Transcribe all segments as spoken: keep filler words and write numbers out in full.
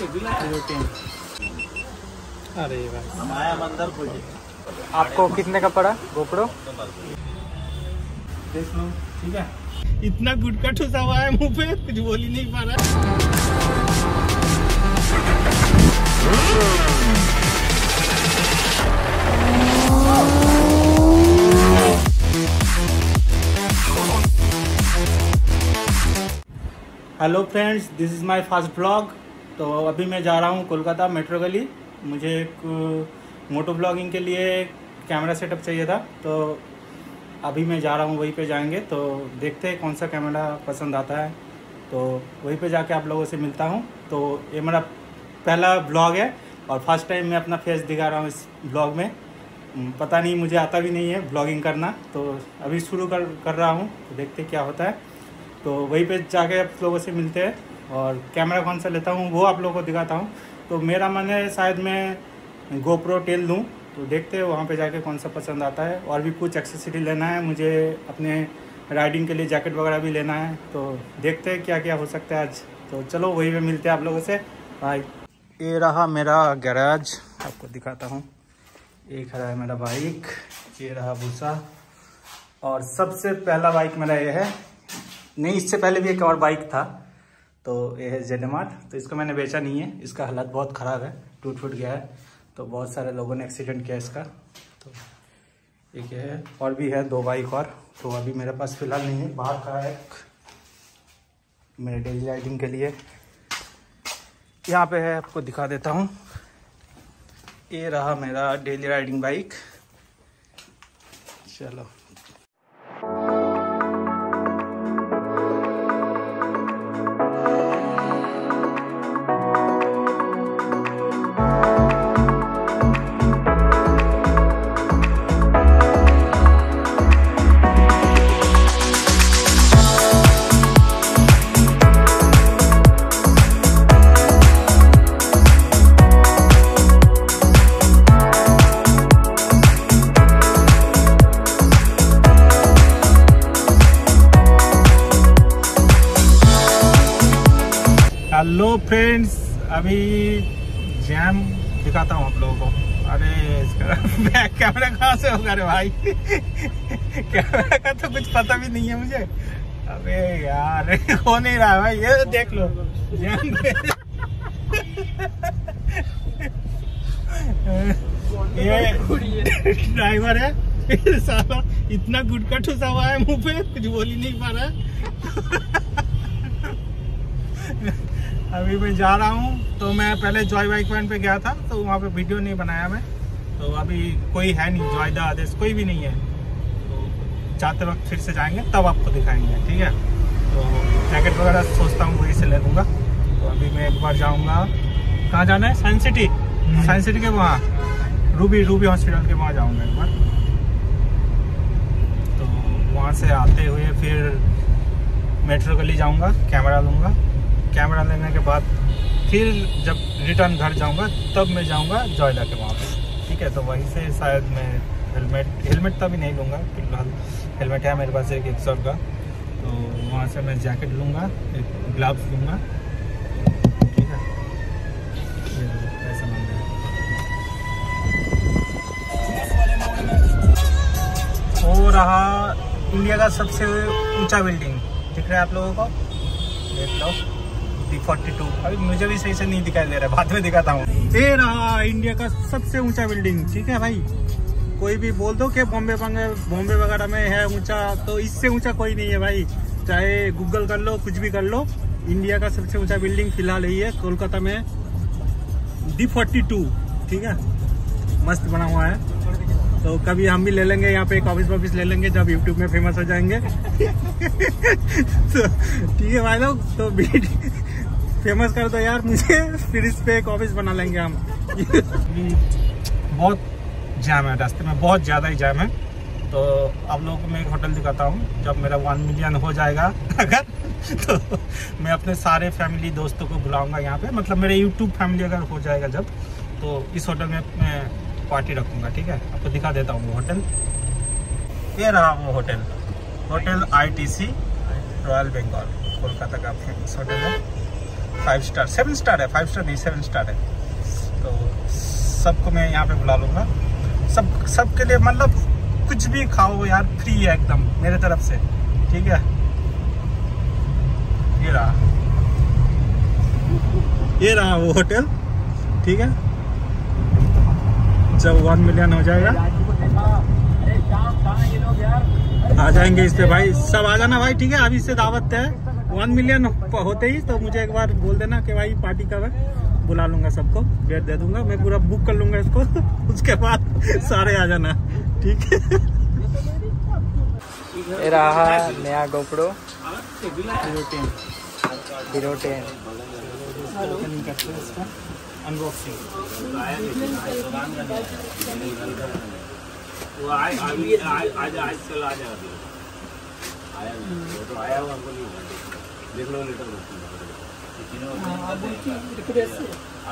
अरे भाई आपको कितने का पड़ा गोप्रो? ठीक है, इतना गुटका ठुसा हुआ है मुँह पे, कुछ बोल ही नहीं पा रहा। Hello friends, this is my first blog. तो अभी मैं जा रहा हूँ कोलकाता मेट्रो गली। मुझे एक मोटो ब्लॉगिंग के लिए कैमरा सेटअप चाहिए था, तो अभी मैं जा रहा हूँ, वहीं पे जाएंगे। तो देखते हैं कौन सा कैमरा पसंद आता है, तो वहीं पे जाके आप लोगों से मिलता हूँ। तो ये मेरा पहला ब्लॉग है और फर्स्ट टाइम मैं अपना फेस दिखा रहा हूँ इस ब्लॉग में। पता नहीं, मुझे आता भी नहीं है ब्लॉगिंग करना, तो अभी शुरू कर कर रहा हूँ, तो देखते क्या होता है। तो वहीं पे जाके आप लोगों से मिलते हैं और कैमरा कौन सा लेता हूँ वो आप लोगों को दिखाता हूँ। तो मेरा मन है शायद मैं गोप्रो टेन लूँ, तो देखते हैं वहाँ पे जाके कौन सा पसंद आता है। और भी कुछ एक्सेसरी लेना है मुझे, अपने राइडिंग के लिए जैकेट वगैरह भी लेना है, तो देखते हैं क्या क्या हो सकता है आज। तो चलो वहीं पर मिलते हैं आप लोगों से। बाय। ये रहा मेरा गैराज, आपको दिखाता हूँ। ये खड़ा है मेरा बाइक, ये रहा बुसा। और सबसे पहला बाइक मेरा ये है, नहीं इससे पहले भी एक और बाइक था, तो ये है जेडमार्ट। तो इसको मैंने बेचा नहीं है, इसका हालत बहुत ख़राब है, टूट फूट गया है, तो बहुत सारे लोगों ने एक्सीडेंट किया इसका। तो एक ये है, और भी है दो बाइक और, तो अभी मेरे पास फ़िलहाल नहीं है। बाहर खड़ा है एक मेरे डेली राइडिंग के लिए। यहाँ पे है, आपको दिखा देता हूँ। ये रहा मेरा डेली राइडिंग बाइक। चलो हेलो फ्रेंड्स, अभी जैम दिखाता हूँ आप लोगों को। अरे इसका बैक कैमरा कहाँ से होगा रे भाई? कैमरा का तो कुछ पता भी नहीं है मुझे। अबे यार हो नहीं रहा है भाई, ये देख लो जैम। ये ड्राइवर है साला, इतना गुटका ठुसा हुआ है मुँह पे, कुछ बोल ही नहीं पा रहा। अभी मैं जा रहा हूँ। तो मैं पहले जॉय बाइक पॉइंट पे गया था, तो वहाँ पे वीडियो नहीं बनाया मैं। तो अभी कोई है नहीं, जॉय द आदेश कोई भी नहीं है, तो जाते वक्त फिर से जाएंगे तब आपको दिखाएंगे, ठीक है। तो जैकेट वगैरह सोचता हूँ वहीं से ले लूँगा। तो अभी मैं एक बार जाऊँगा, कहाँ जाना है? साइंस सिटी, साइंस सिटी के वहाँ रूबी रूबी हॉस्पिटल के वहाँ जाऊँगा एक बार। तो वहाँ से आते हुए फिर मेट्रो गली जाऊँगा, कैमरा लूँगा। कैमरा लेने के बाद फिर जब रिटर्न घर जाऊंगा तब मैं जाऊंगा जॉयदा के वहाँ पर, ठीक है। तो वहीं से शायद मैं हेलमेट हेलमेट तभी नहीं लूँगा, फिलहाल हेलमेट है मेरे पास एक एक सौ का। तो वहाँ से मैं जैकेट लूँगा, एक ग्लव्स लूँगा, ठीक है। ऐसा मामला है। वो रहा इंडिया का सबसे ऊंचा बिल्डिंग, दिख रहा है आप लोगों को? देख लो फोर्टी टू। अभी मुझे भी सही से नहीं दिखाई दे रहा है, बाद में दिखाता हूँ। ये रहा इंडिया का सबसे ऊंचा बिल्डिंग, ठीक है भाई। कोई भी बोल दो कि बॉम्बे बॉम्बे वगैरह में है ऊंचा, तो इससे ऊंचा कोई नहीं है भाई। चाहे गूगल कर लो, कुछ भी कर लो, इंडिया का सबसे ऊंचा बिल्डिंग फिलहाल यही है कोलकाता में, डी फोर्टी टू, ठीक है। मस्त बना हुआ है, तो कभी हम भी ले लेंगे यहाँ पे एक ऑफिस ऑफिस ले लेंगे जब यूट्यूब में फेमस हो जाएंगे। तो ठीक है भाई लोग, तो फेमस कर दो यार मुझे, फिर इस पे एक ऑफिस बना लेंगे हम। बहुत जाम है रास्ते में, बहुत ज़्यादा ही जाम है। तो आप लोगों को मैं एक होटल दिखाता हूँ। जब मेरा वन मिलियन हो जाएगा अगर, तो मैं अपने सारे फैमिली दोस्तों को बुलाऊंगा यहाँ पे, मतलब मेरे यूट्यूब फैमिली अगर हो जाएगा जब, तो इस होटल में मैं पार्टी रखूँगा, ठीक है। आपको दिखा देता हूँ वो होटल। ये रहा वो hotel, hotel I T C royal Bengal, Kolkata का फेमस होटल है। फाइव स्टार सेवन स्टार है, फाइव स्टार नहीं सेवन स्टार है। तो सबको मैं यहाँ पे बुला लूँगा, सब सबके लिए मतलब कुछ भी खाओ यार, फ्री है एकदम मेरे तरफ से, ठीक है। ये रहा ये रहा वो होटल, ठीक है। जब वन मिलियन हो जाएगा आ जाएंगे इस पे भाई, सब आ जाना भाई, ठीक है। अभी से दावत है, वन मिलियन होते ही तो मुझे एक बार बोल देना कि भाई पार्टी कब है, बुला लूँगा सबको, डेट दे दूंगा मैं, पूरा बुक कर लूँगा इसको उसके बाद सारे आ जाना, ठीक है। ये रहा नया GoPro हीरो टेन,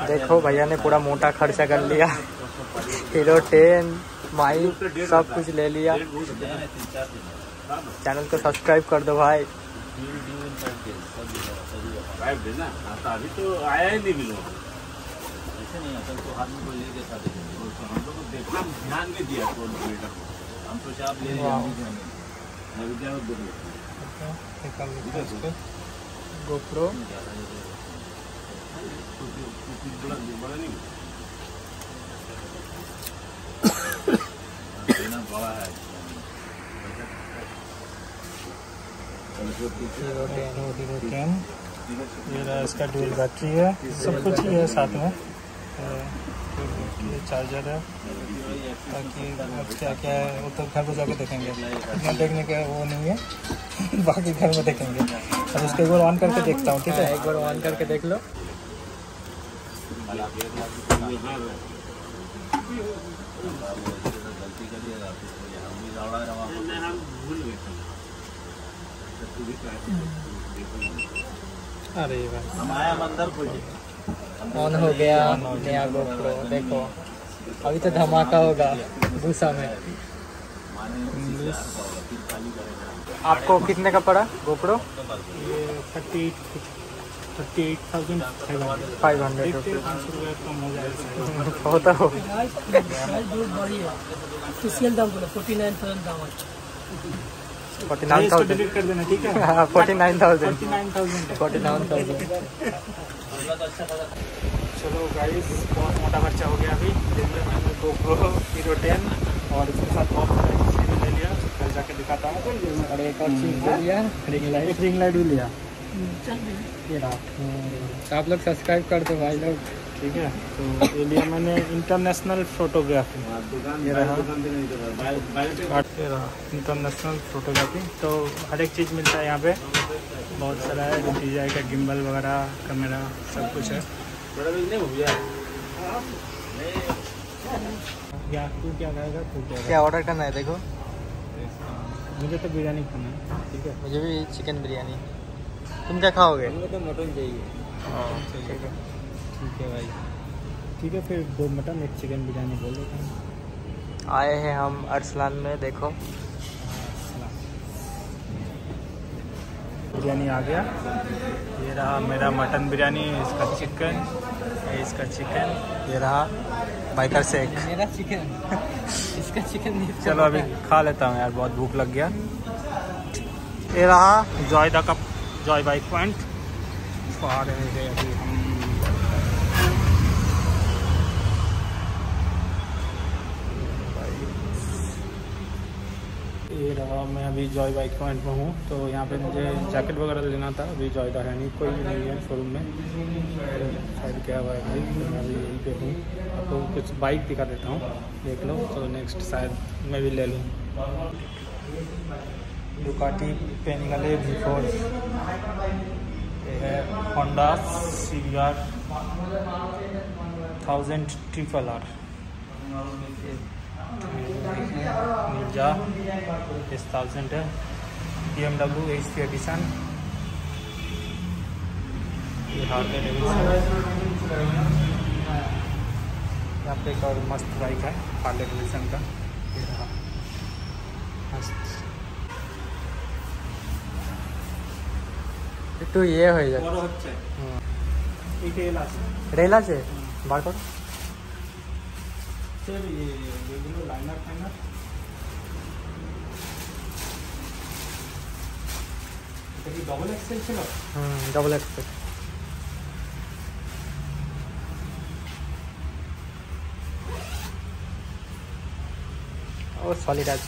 देखो भैया ने पूरा मोटा खर्चा कर लिया, हीरो टेन माइक सब कुछ ले लिया। चैनल को सब्सक्राइब कर दो भाई। तो आया ही नहीं मिलूंगा, ऐसे नहीं आता तो हाथ में कोई लेके साथ हम लोग देखा, ध्यान भी दिया हम तो आप ले लेंगे GoPro बड़ा है हीरो टेन, ये रहा इसका डुअल बैटरी है, सब कुछ ही है साथ में, ये चार्जर है, ताकि क्या क्या है वो तो घर पर जाके देखेंगे, इतना देखने का वो नहीं है, बाकी घर में देखेंगे। और इसको एक बार ऑन करके देखता हूँ, ठीक है, एक बार ऑन करके देख लो। अरे भाई ऑन हो गया नया GoPro, देखो अभी तो धमाका होगा बूसा में। आपको कितने का पड़ा GoPro? ये thirty eight thousand five hundred कम हो जाएगा, होता हो फोर्टी नाइन थाउजेंड डिलीट कर देना, ठीक है। हाँ forty nine thousand forty nine thousand. चलो गाइस, बहुत मोटा खर्चा हो गया अभी, जिसमें मैंने GoPro हीरो टेन और इसके साथ बहुत सारी चीज़ें ले लिया, कल जाके दिखाता हूँ। और एक और चीज़ ले लिया, रिंग लाइट, रिंग लाइट भी लिया। ये रहा, आप लोग सब्सक्राइब कर दो भाई लोग, ठीक है। तो ये लिया मैंने इंटरनेशनल फोटोग्राफी, ये रहा इंटरनेशनल फोटोग्राफी। तो हर एक चीज़ मिलता है यहाँ पे, बहुत सारा है जो चीज़ आएगा, गिम्बल वगैरह, कैमरा, सब कुछ है। क्या तू क्या खाएगा, तू क्या ऑर्डर करना है? देखो मुझे तो बिरयानी खाना है, ठीक है, मुझे भी चिकन बिरयानी। तुम क्या खाओगे? मुझे तो मटन चाहिए। ठीक है, ठीक है भाई, ठीक है, फिर दो मटन एक चिकन बिरयानी बोल देते हैं। आए हैं हम अरसलान में, देखो बिरयानी आ गया। ये रहा मेरा मटन बिरयानी, इसका चिकन, इसका चिकन, ये रहा बाइकर शेक, मेरा चिकन इसका चिकन। चलो अभी खा लेता हूँ यार, बहुत भूख लग गया। ये रहा joy the cup, joy bike point पहाड़ है अभी हम। ये रहा, मैं अभी जॉय बाइक पॉइंट में हूँ, तो यहाँ पे मुझे जैकेट वगैरह लेना था, अभी जॉय का है नहीं, कोई भी नहीं है शोरूम में, शायद क्या हुआ है भाई, मैं अभी यहीं पे हूँ। आपको कुछ बाइक दिखा देता हूँ, देख लो, तो नेक्स्ट शायद मैं भी ले लूँ। Ducati Panigale वी फोर है, Honda C B R thousand triple R, ninja इस थाउजेंड है, B M W X three edition, ये हार्डवेयर एडिशन। यहाँ पे एक और मस्त बाइक है हार्डवेयर एडिशन का, ये रहा मस्त। तो ये हो जाए রেল আছে রেল আছে বার করো সেম এইগুলো লাইনার ফাইনার এটা কি ডাবল এক্সেল ছিল হুম ডাবল এক্সেল और सॉलिड आज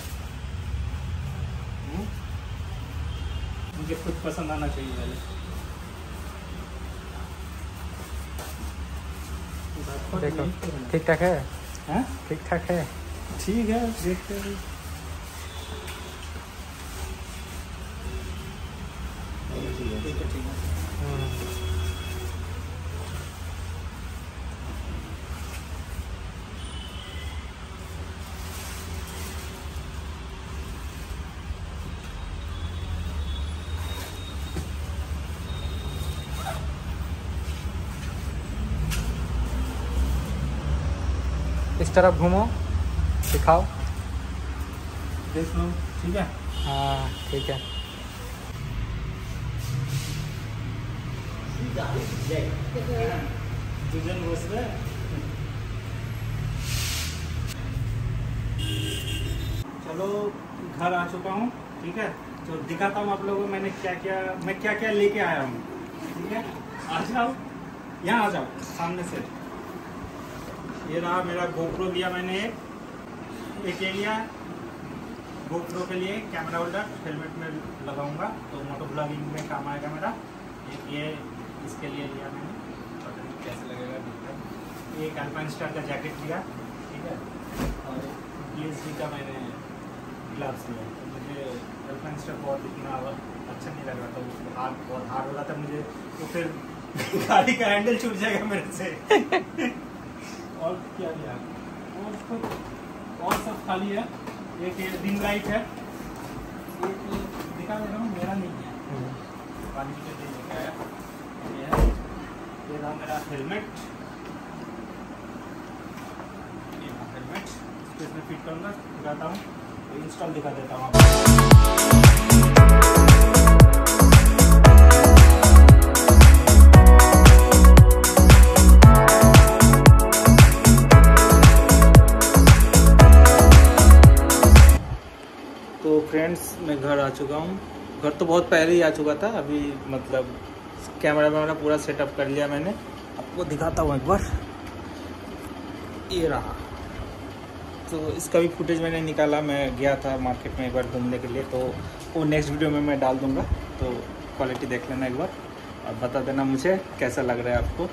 मुझे खुद पसंद आना चाहिए पहले देखो ठीक ठाक है हैं ठीक ठाक है ठीक है देखते हैं इस तरफ घूमो दिखाओ देख लो ठीक है हाँ ठीक है चलो घर आ चुका हूँ ठीक है तो दिखाता हूँ आप लोगों को मैंने क्या क्या मैं क्या क्या लेके आया हूँ ठीक है आ जाओ यहाँ आ जाओ सामने से ये रहा मेरा गोप्रो लिया मैंने एक एक ये लिया गोप्रो के लिए कैमरा होल्डर हेलमेट में लगाऊंगा तो मोटो ब्लॉगिंग में काम आएगा मेरा एक ये इसके लिए लिया मैंने पता नहीं कैसे लगेगा देखते हैं एक अल्पाइनस्टार का जैकेट लिया ठीक है और जी का मैंने ग्लव्स लिया तो मुझे अल्पाइनस्टार बहुत इतना अच्छा नहीं लग रहा था उसको हाथ बहुत हार्ड हो रहा था मुझे तो फिर गाड़ी का हैंडल छूट जाएगा मेरे से और क्या लिया और तो और सब खाली है एक रिंग लाइट है एक दिखा दे रहा हूँ मेरा नहीं है पानी के लिए दिखाया ये है ये रहा मेरा हेलमेट ये हेलमेट इसमें फिट करूँगा दिखाता हूँ इंस्टॉल दिखा देता हूँ आपको फ्रेंड्स मैं घर आ चुका हूँ घर तो बहुत पहले ही आ चुका था अभी मतलब कैमरा वैमरा पूरा सेटअप कर लिया मैंने आपको दिखाता हूँ एक बार ये रहा तो इसका भी फुटेज मैंने निकाला मैं गया था मार्केट में एक बार घूमने के लिए तो वो नेक्स्ट वीडियो में मैं डाल दूँगा तो क्वालिटी देख लेना एक बार और बता देना मुझे कैसा लग रहा है आपको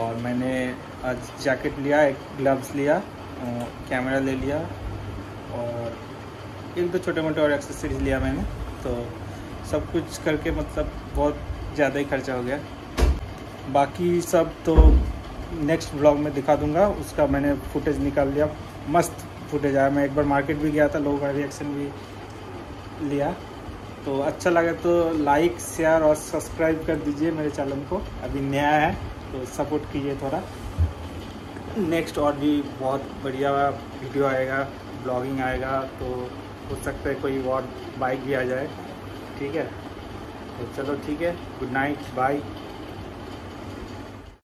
और मैंने आज जैकेट लिया एक ग्लव्स लिया कैमरा ले लिया और एक दो छोटे मोटे और एक्सेसरीज लिया मैंने तो सब कुछ करके मतलब बहुत ज़्यादा ही खर्चा हो गया बाकी सब तो नेक्स्ट व्लॉग में दिखा दूंगा उसका मैंने फुटेज निकाल लिया मस्त फुटेज आया मैं एक बार मार्केट भी गया था लोगों का रिएक्शन भी लिया तो अच्छा लगा तो लाइक शेयर और सब्सक्राइब कर दीजिए मेरे चैनल को अभी नया है तो सपोर्ट कीजिए थोड़ा नेक्स्ट और भी बहुत बढ़िया वीडियो आएगा ब्लॉगिंग आएगा तो हो सकता है कोई और बाइक भी आ जाए ठीक है तो चलो ठीक है गुड नाइट बाय।